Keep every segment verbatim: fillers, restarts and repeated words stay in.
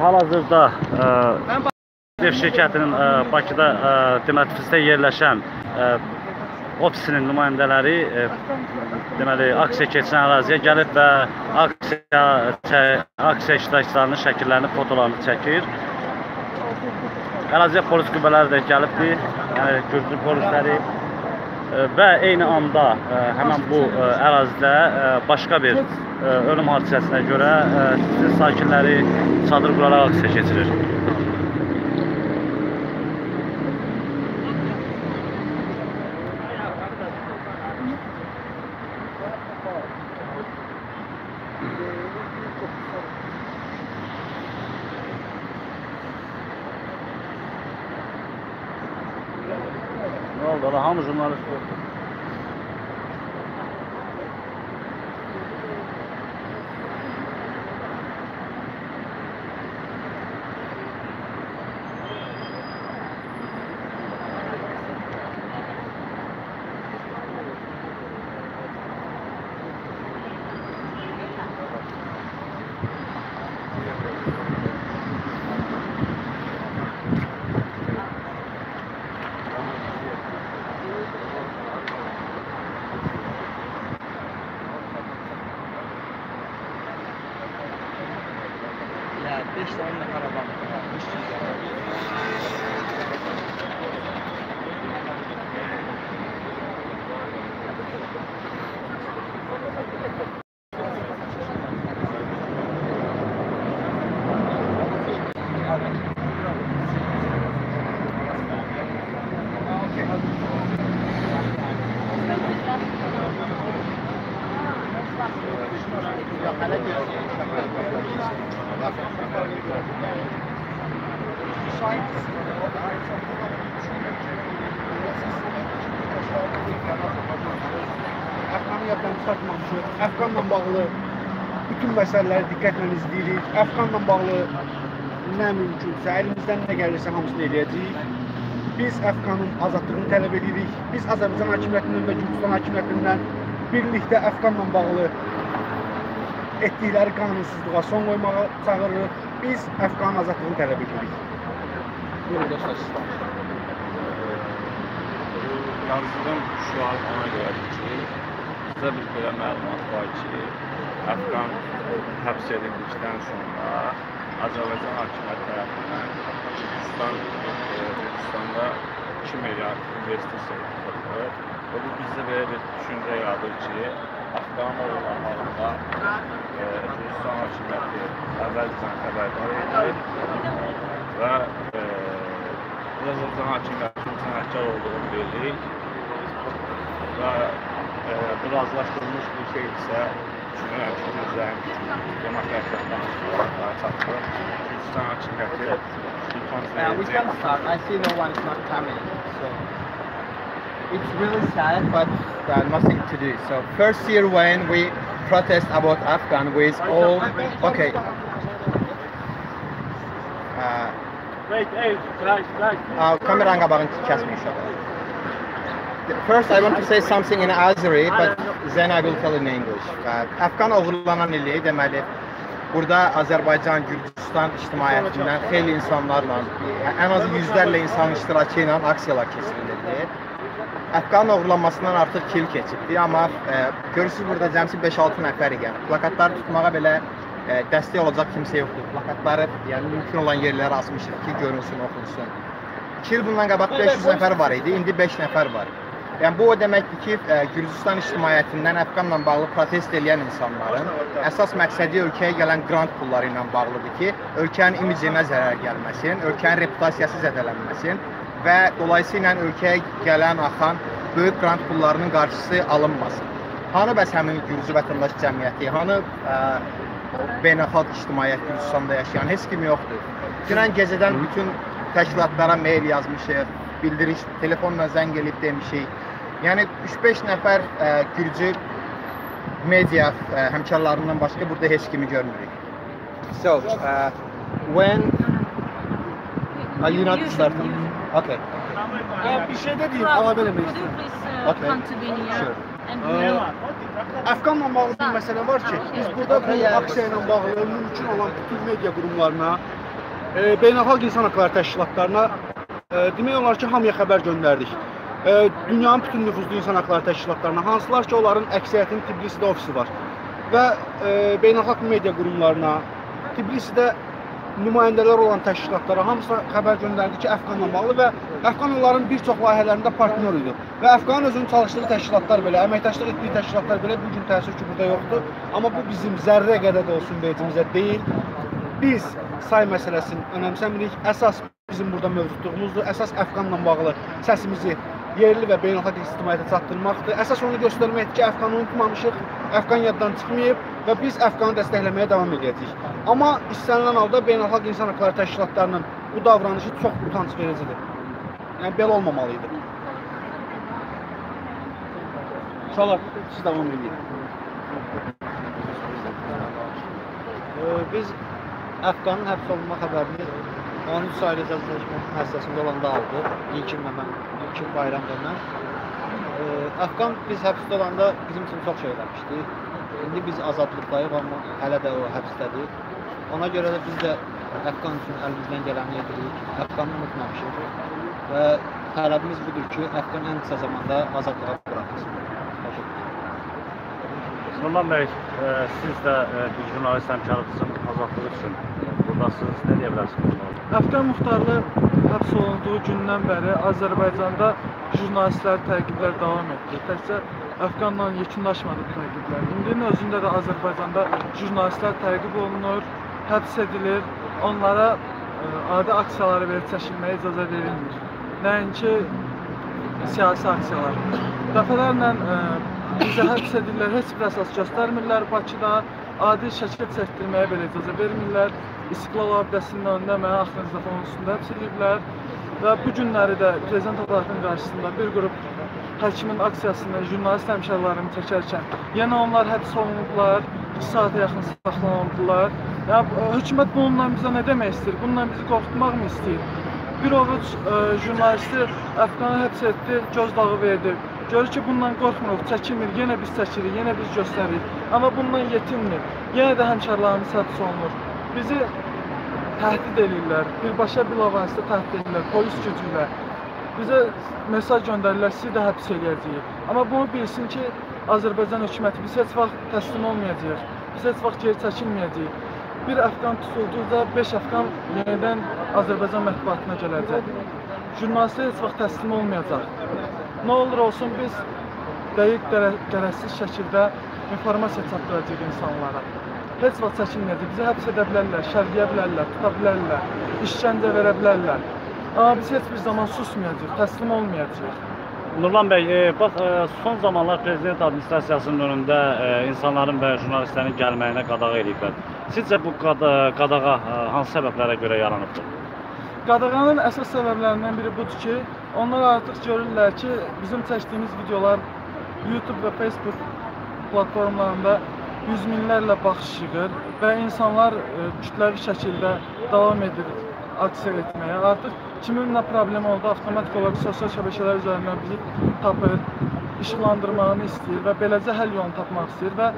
Hal-hazırda şirkətinin Bakıda Dimitrifizdə yerləşən ofisinin nümayəndələri deməli aksiya keçən əraziyə gəlib və aksiya aksiya iştirakçılarının şəkillərini, fotolarını çəkir. Əraziyə polis qüvvələri də gəlibdi, yəni Gürcü polisləri və eyni anda həmin bu ərazidə başqa bir ölüm hadisəsinə görə sizin sakinləri çadır quraraq aksiya keçirir. Hamı jurnalist oldu. Əfqanla bağlı bütün məsələləri diqqətlə izləyirik. Əfqanla bağlı nə mümkünsə, əlimizdən nə gəlirsə hamısını eləyəcəyik. Biz Əfqanın azadlığını tələb edirik. Biz Azərbaycan hakimiyyətindən və Gürcistan hakimiyyətindən birlikdə Əfqanla bağlı etdikləri qanunsuzluğa son qoymağa çağırırıq. Biz Əfqanın azadlığını tələb edirik. Buyurun dostlar, siz danışın. Yazıdan şu an ona görək ki, Bizə bir belə məlumat var ki, Əfqan həbs edildikdən sonra Azərbaycan hakimiyyəti tərəfindən Gürcistanda iki milyard investisiya edildi. Və bu bizə belə bir düşüncə yadır ki, Əfqan olanlarında Gürcistan hakimiyyəti əvvəlcədən xəbərdar edildi və Azərbaycan hakimiyyətinin sənətkar olduğunu bilirik və Bu razılaşdırılmış bir şey isə düşünürəm ki, üzrəyim demokratikdən sonra çatılır. Gürcistan hakimiyyəti sultan sənəcək. It's really sad, but there is nothing to do. So first year when we protest about Afghan with all... Okay. Kameranın qabağını kəsmək inşallah. First, I want to say something in Azeri, but then I will tell in English. Afgan oğurlanan ili deməli, burada Azərbaycan, Gürcistan ictimaiyyətindən xeyli insanlarla, ən azı yüzlərlə insanın iştirakı ilə aksiyalar keçirildi. Afgan oğurlanmasından artıq iki il keçibdi, amma görürsünüz burada cəmsi beş altı nəfəri gəlib. Plakatları tutmağa belə dəstək olacaq kimsə yoxdur. Plakatları mümkün olan yerlərə asmışıq ki, görünsün, oxunsun. İki il bundan qabaq beş yüz nəfər var idi, indi beş nəfər var. Yəni, bu o deməkdir ki, Gürcistan ictimaiyyətindən Əfqanla bağlı protest edən insanların əsas məqsədi ölkəyə gələn qrant pulları ilə bağlıdır ki, ölkənin imicinə zərər gəlməsin, ölkənin reputasiyası zədələnməsin və dolayısıyla ölkəyə gələn axan böyük qrant pullarının qarşısı alınmasın. Hanı bəs həmin Gürcü vətəndaş cəmiyyəti, hanı beynəlxalq ictimaiyyət Gürcistanda yaşayan heç kim yoxdur. Dünən gecədən bütün təşkilatlara mail yazmışıq, bildiriş, telefonla zəng elib demişik. Yəni, üç beş nəfər Gürcü media həmkarlarından başqa burada heç kimi görmürük. So, when... Are you not starting? Okay. Bir şey də deyim, ala belə məyəcəm. Okay, sure. Əfqanla bağlı bir məsələ var ki, biz burada bu aksiya ilə bağlı mümkün olan bütün media qurumlarına, e, beynəlxalq insan haqları təşkilatlarına e, demək olar ki, hamıya xəbər göndərdik. E, dünyanın bütün nüfuzlu insan haqları təşkilatlarına, hansılar ki, onların əksəriyyətinin Tiflisdə ofisi var və e, beynəlxalq media qurumlarına, Tiflisdə nümayəndələr olan təşkilatlara hamısına xəbər göndərdi ki, Əfqanla bağlı və Əfqan onların bir çox layihələrində partnyor idi. Və Əfqanın özünün çalışdığı təşkilatlar belə, əməkdaşlıq etdiyi təşkilatlar belə bu gün təəssüf ki, burada yoxdur. Amma bu bizim zərrə qədər də olsun vecimizə deyil. Biz say məsələsini önəmsəmirik. Əsas bizim burada mövcudluğumuzdur. Əsas Əfqanla bağlı səsimizi yerli və beynəlxalq ictimaiyyətə çatdırmaqdır. Əsas onu göstərməkdir ki, Əfqanı unutmamışıq, Əfqan yaddan çıxmayıb və biz Əfqanı dəstəkləməyə davam edəcəyik. Amma istənilən halda beynəlxalq insan haqları təşkilatlarının bu davranışı çox utanc vericidir. Yəni belə olmamalıydı. İnşallah siz davam edin. Biz Əfqanın həbs olunma xəbərini on üç saylı cəzaçəkmə müəssisəsində olanda aldıq. İlkin mənim, ilkin bayramda mən. Əfqan biz həbsdə olanda bizim üçün çox şey eləmişdi. İndi biz azadlıqdayıq, amma hələ də o həbsdədir. Ona görə də biz də Əfqan üçün əlimizdən gələni edirik. Əfqanı unutmamışıq və tələbimiz budur ki, Əfqan ən qısa zamanda azadlığa buraxılsın. Süleyman bəy, e, siz də jurnalist həmkarlısın, azadlığı üçün buradasınız. Nə deyə bilərsiniz? Əfqan Muxtarlı həbs olunduğu gündən bəri Azərbaycanda jurnalistlər təqiblər davam etdi. Təkcə Əfqanla yekunlaşmadı bu təqiblər. İndinin özündə də Azərbaycanda jurnalistlər təqib olunur, həbs edilir, onlara e, adi aksiyaları verib çəkilməyə icazə verilmir. Nəinki siyasi aksiyalar. Dəfələrlə e, bizə həbs edirlər, heç bir əsas göstərmirlər Bakıda, adi şəkil çəkdirməyə belə icazə vermirlər. İstiqlal abidəsinin önündə mənə axırıncı dəfə onun üstündə həbs edirlər və bu günləri də prezident aparatının qarşısında bir qrup həkimin aksiyasını, jurnalist həmkarlarını çəkərkən yenə onlar həbs olunublar, iki saata yaxın saxlanıldılar. Yəni, hökumət bununla bizə nə demək istəyir? Bununla bizi qorxutmaq mı istəyir? Bir ovuc e, jurnalisti Əfqanı həbs etdi, gözdağı verdi. Görür ki, bundan qorxmuruq, çəkilmir, yenə biz çəkirik, yenə biz göstəririk. Amma bundan yetinmir, yenə də həmkarlarımız həbs olunur. Bizi təhdid edirlər, birbaşa bilavasitə təhdid edirlər, polis gücü ilə. Bizə mesaj göndərirlər, sizi də həbs eləyəcəyik. Amma bunu bilsin ki, Azərbaycan hökuməti biz heç vaxt təslim olmayacağıq, biz heç vaxt geri çəkilməyəcəyik. Bir Əfqan tutulduqda beş Əfqan yenidən Azərbaycan mətbuatına gələcək. Jurnalistlər heç vaxt təslim olmayacaq. Nə olur olsun, biz dəqiq, qərəzsiz şəkildə informasiya çatdıracaq insanlara. Heç vaxt çəkinməyəcək, bizi həbs edə bilərlər, şərliyə bilərlər, tuta bilərlər, işgəncə verə bilərlər. Amma biz heç bir zaman susmayacaq, təslim olmayacaq. Nurlan bəy, e, bax, e, son zamanlar prezident administrasiyasının önündə e, insanların və jurnalistlərin gəlməyinə qadağa ediblər. Sizcə bu qadağa hansı səbəblərə görə yaranıbdır? Qadağanın əsas səbəblərindən biri budur ki, onlar artıq görürlər ki, bizim çəkdiyimiz videolar YouTube və Facebook platformalarında yüz minlərlə baxış yığır və insanlar e, kütləvi şəkildə davam edir aksiya etməyə. Artıq kiminlə problem oldu, avtomatik olaraq sosial şəbəkələr üzərindən bizi tapır, işıqlandırmağını istəyir və beləcə həll yolunu tapmaq istəyir və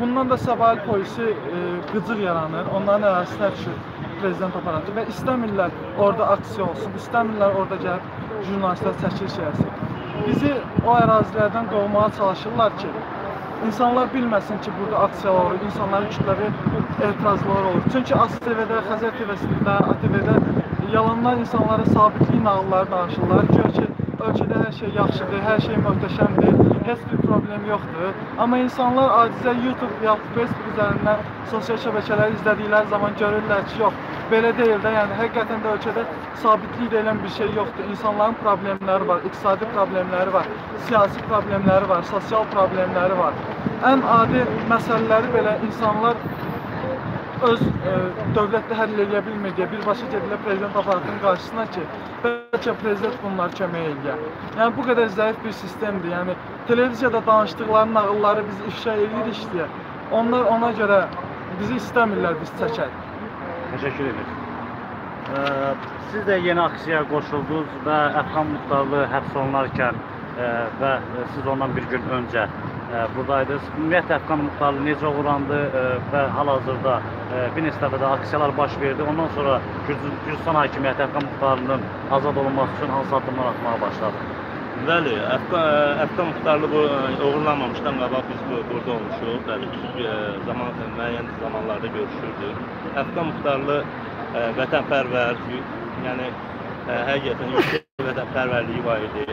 bundan da sabahil polisi e, qıcır yaranır, onların ərazisinə düşür prezident aparatı və istəmirlər orada aksiya olsun, istəmirlər orada gəlib jurnalistlər çəkiliş eləsin. Bizi o ərazilərdən qovmağa çalışırlar ki, insanlar bilməsin ki, burada aksiyalar olur, insanların kütləvi etirazlar olur. Çünki A T V-də, Xəzər T V-sində, A T V-də yalanlar insanlara sabitlik nağılları danışırlar. Gör ki, ölkədə hər şey yaxşıdır, hər şey möhtəşəmdir, heç bir problem yoxdur. Amma insanlar acizə YouTube ya Facebook üzərindən sosial şəbəkələri izlədikləri zaman görürlər ki, yox, belə deyil də, yəni həqiqətən də ölkədə sabitlik deyilən bir şey yoxdur. İnsanların problemləri var, iqtisadi problemləri var, siyasi problemləri var, sosial problemləri var. Ən adi məsələləri belə insanlar öz e, dövlətlə həll eləyə bilmir deyə birbaşa gedilə prezident aparatının qarşısına ki, bəlkə prezident bunlar kömək eləyər. Yəni bu qədər zəif bir sistemdir. Yəni televiziyada danışdıqları nağılları biz ifşa edirik deyə. Onlar ona görə bizi istəmirlər biz çəkək. Təşəkkür edirik. E, siz də yeni aksiyaya qoşuldunuz və Əfqan Muxtarlı həbs olunarkən e, və siz ondan bir gün öncə buradaydınız. Ümumiyyətlə, Əfqan Muxtarlı necə uğrandı və hal-hazırda bir nestəfədə aksiyalar baş verdi. Ondan sonra Gürcistan hakimiyyəti Əfqan Muxtarlının azad olunması üçün hansı addımlar atmağa başladı? Bəli, Əfqan Muxtarlı uğurlanmamışdan qabaq biz burada olmuşuq. Bəli, müəyyən zamanlarda görüşürdük. Əfqan Muxtarlı vətənpərvər, yəni həqiqətən yüksək vətənpərvərliyi var idi,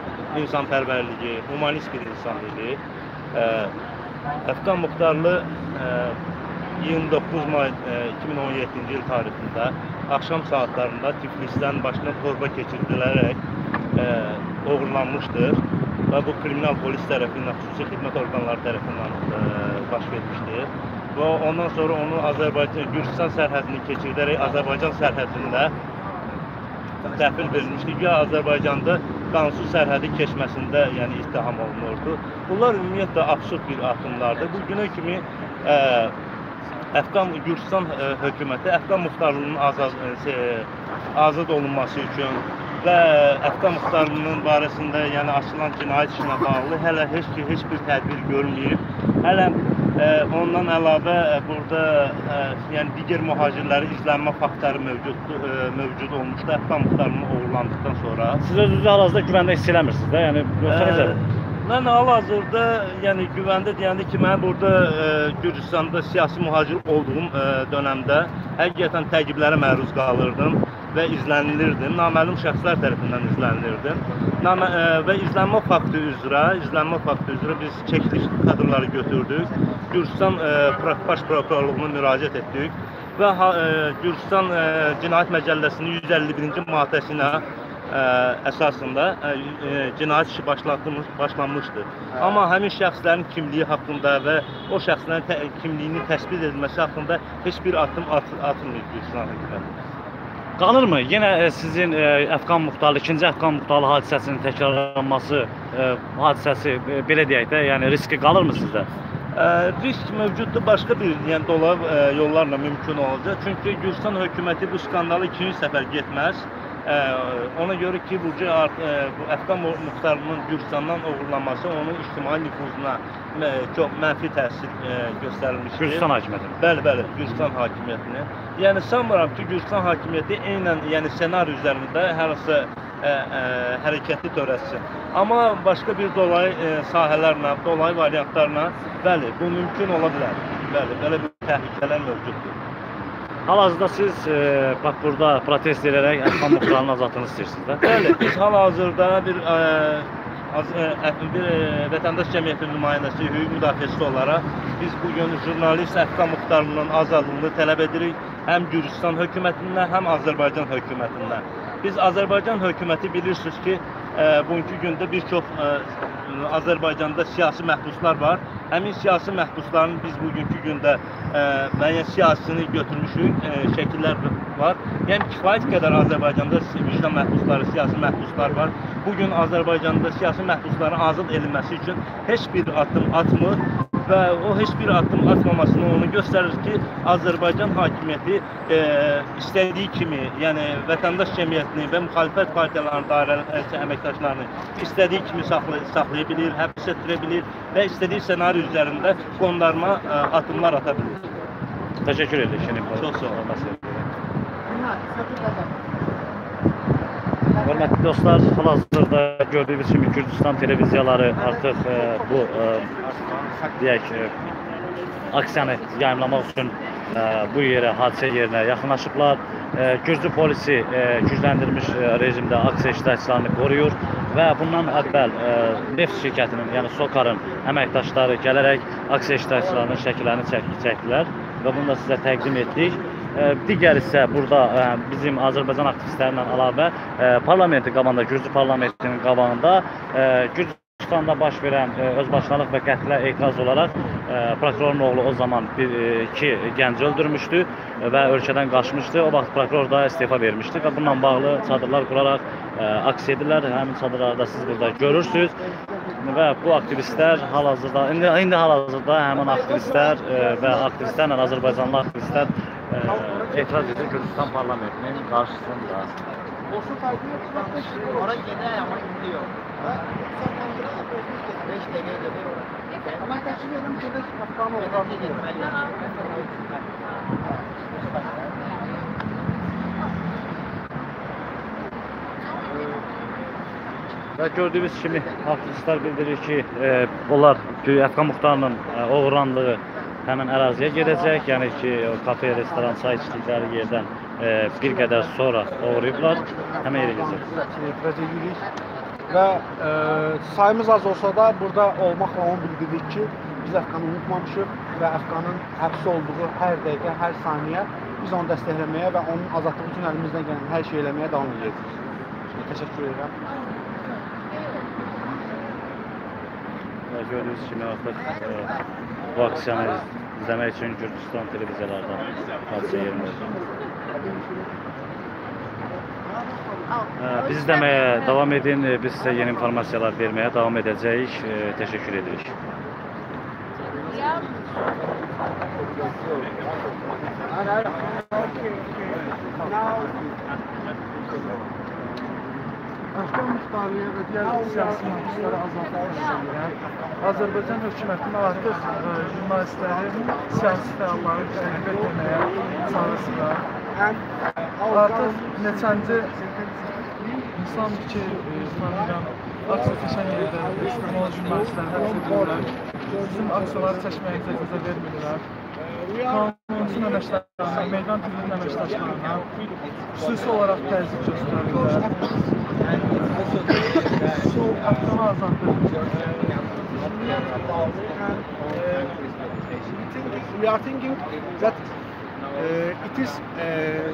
insanpərvərliyi, humanist bir insan idi. Əfqan Muxtarlı iyirmi doqquz may iki min on yeddinci il tarixində axşam saatlarında Tiflisdən başına torba keçirdilərək oğurlanmışdır və bu kriminal polis tərəfindən, xüsusi xidmət orqanları tərəfindən baş vermişdir və ondan sonra onu Azərbaycan, Gürcistan sərhədini keçirdərək Azərbaycan sərhədində təhvil verilmişdir. Ya Azərbaycanda qansız sərhədi keçməsində ittiham olunurdu. Bunlar ümumiyyətlə absurd bir addımlardır. Bu günə kimi Gürcistan hökuməti Əfqan Muxtarlının azad olunması üçün və Əfqan Muxtarlının barəsində açılan cinayət işinə bağlı hələ heç bir tədbir görməyib. Hələ ondan əlavə burada digər mühacirləri izlənmə faktörü mövcud olmuşdu Əfqan Muxtarlının oğurlandıqdan sonra. Siz özünüzü hal-hazırda güvəndə hiss eləmirsiniz də? Yəni, görsənəcək? Mən hal-hazırda güvəndə deyəndə ki, mən burada Gürcistanda siyasi mühacir olduğum dönəmdə həqiqətən təqiblərə məruz qalırdım və izlənilirdim. Naməlum şəxslər tərəfindən izlənilirdim. Və izlənmə faktı üzrə biz çəkiliş kadrları götürdük. Gürcistan baş prokurorluğuna müraciət etdik və Gürcistan Cinayət Məcəlləsinin yüz əlli birinci maddəsinə əsasında cinayət işi başlanmışdır. Amma həmin şəxslərin kimliyi haqqında və o şəxslərin kimliyinin təsbit edilməsi haqqında heç bir addım atılmıyor. Qalırmı? Yenə sizin Əfqan Muxtarlı, ikinci Əfqan Muxtarlı hadisəsinin təkrarlanması hadisəsi, belə deyək də, yəni riski qalırmı sizdə? Risk mövcuddur, başqa bir yollarla mümkün olacaq. Çünki Gürcistan hökuməti bu skandalı ikinci səfər getməz. Ona görə ki, Əfqan Muxtarlının Gürcistandan uğurlanması onun ictimai nüfuzuna çox mənfi təsir göstərilmişdir. Gürcistan hakimiyyətini? Bəli, bəli, Gürcistan hakimiyyətini. Yəni, sanmıram ki, Gürcistan hakimiyyəti eynən senari üzərində hər hansı hərəkətli törətsin. Amma başqa bir dolayı sahələrlə, dolayı variantlarla, bəli, bu mümkün ola bilər. Bəli, belə bir təhlükələr mövcuddur. Hal-hazırda siz bax burada protest edərək Əfqan Muxtarlının azadlığını istəyirsiniz də? Bəli, biz hal-hazırda bir vətəndaş cəmiyyətinin nümayəndəsi, hüquq müdafiəçisi olaraq biz bugün jurnalist Əfqan Muxtarlının azadlığını tələb edirik həm Gürcistan hökumətindən, həm Azərbaycan hökumətindən. Biz Azərbaycan hökuməti bilirsiniz ki, bugünkü gündə bir çox Azərbaycanda siyasi məhbuslar var. Həmin siyasi məhbusların biz bugünkü gündə müəyyən siyasini götürmüşük, şəkillər var. Yəni, kifayət qədər Azərbaycanda vicdan məhbusları, siyasi məhbuslar var. Bugün Azərbaycanda siyasi məhbusların azad edilməsi üçün heç bir addım atmır və o heç bir addım atmamasını onu göstərir ki, Azərbaycan hakimiyyəti istədiyi kimi, yəni vətəndaş cəmiyyətini və müxalifət partiyalarının dairə əməkdaşlarını istədiyi kimi saxlaya bilir, həbs etdirə bilir və istədiyi senari üzərində qondarma addımlar ata bilir. Təşəkkür edirik. Çox sağ olun. Hörmətli dostlar, hal-hazırda gördüyünüz kimi Gürcistan televiziyaları artıq bu aksiyanı yayımlamaq üçün bu yerə, hadisə yerinə yaxınlaşıblar. Gürcü polisi gücləndirilmiş rejimdə aksiya iştirakçılarını qoruyur və bundan əvvəl neft şirkətinin, yəni Sokarın əməkdaşları gələrək aksiya iştirakçılarının şəkillərini çəkdilər və bunu da sizə təqdim etdik. Digər isə burada bizim Azərbaycan aktivistlərindən əlavə parlamenti qabağında, Gürcü parlamentinin qabağında Gürcüstanda baş verən özbaşınalıq və qətlə etiraz olaraq prokurorun oğlu o zaman iki gənc öldürmüşdü və ölkədən qaçmışdı. O vaxt prokuror da istefa vermişdi və bununla bağlı çadırlar quraraq aksiya edirlər. Həmin çadırları da siz burada görürsünüz və bu aktivistlər hal-hazırda, indi hal-hazırda həmin aktivistlər və aktivistlərlə Azərbaycanlı aktivistlər etiraz edir Gürcistan parlamentinin qarşısında. Oraya gedək, amma indi yox. beş dəqiqə gedək oraya. Ama teşvik edin ki biz Afgan'a odağı girmeliyiz. Və gördüyünüz kimi aktivistler bildirir ki, e, bunlar Əfqan Muxtarlının e, oğranlığı həmin əraziyə gedəcək. Yəni ki, kafe, restoran, çay içdikləri yerdən e, bir qədər sonra oğrayıblar, həmin yerə gedəcək. Və e, sayımız az olsa da burada olmaqla onu bildirdik ki, biz Əfqanı unutmamışıq və Əfqanın həbs olduğu hər dəqiqə, hər saniyə biz onu dəstəkləməyə və onun azadlığı üçün əlimizdən gələn hər şey eləməyə davam edəcəyik. Təşəkkür edirəm. Gördüyünüz kimi artıq e, bu aksiyanı izləmək üçün Gürcistan televiziyalardan hadisə yerinə e, Biz izləməyə davam edin, e, biz sizə yeni informasiyalar verməyə davam edəcəyik. E, təşəkkür edirik. Əfqan Muxtarlıya və digər siyasi mühəndislərə azadlığı istəyirəm. Azərbaycan hökumətinin artıq jurnalistlərin siyasi fəalları təqib etməyə çağrısı var. Artıq neçəncə insan ki, tanıyıram, aksiya keçən yerdə üstəmalı jurnalistlər həbs edirlər. Bizim aksiyaları çəkməyə icazə vermirlər. Kanal on üç əməkdaşlarına, meydan tüzünün əməkdaşlarına xüsusi olaraq təzyiq göstərirlər. Xüsusi haqqına azadlıqdır. We are thinking that uh, it is uh,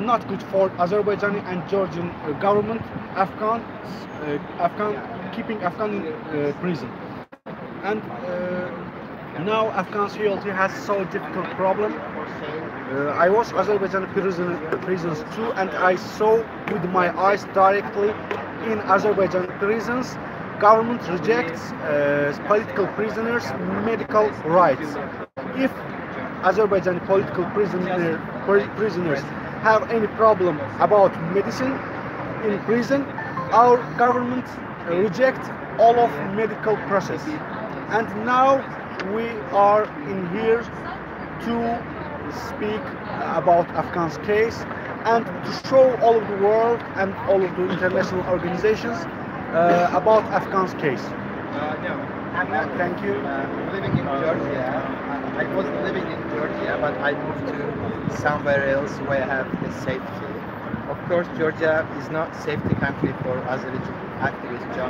not good for Azerbaijani and Georgian uh, government, Afghan, uh, Afghan, keeping Afghan in uh, prison. And uh, now Afghan society has so difficult problem. Uh, I was Azerbaijani prison, prisons too, and I saw with my eyes directly in Azerbaijani prisons. Government rejects uh, political prisoners' medical rights. If Azerbaijani political prisoner, prisoners have any problem about medicine in prison, our government rejects all of medical process. And now we are in here to speak about Afghan's case and to show all of the world and all of the international organizations uh, about Afghan's case. Uh, no, I'm not, thank you. Uh, I'm living in Georgia. I was living in Georgia, but I moved to somewhere else where I have the safety. Of course, Georgia is not a safety country for Azerbaijani activists.